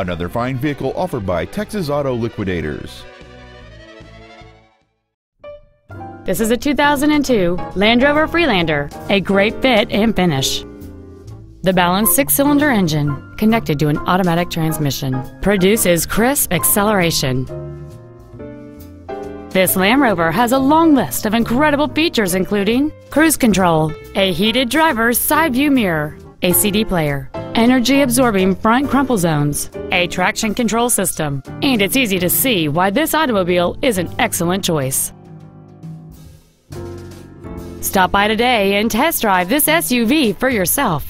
Another fine vehicle offered by Texas Auto Liquidators. This is a 2002 Land Rover Freelander, a great fit and finish. The balanced six-cylinder engine, connected to an automatic transmission, produces crisp acceleration. This Land Rover has a long list of incredible features including cruise control, a heated driver's side view mirror, a CD player, energy-absorbing front crumple zones, a traction control system, and it's easy to see why this automobile is an excellent choice. Stop by today and test drive this SUV for yourself.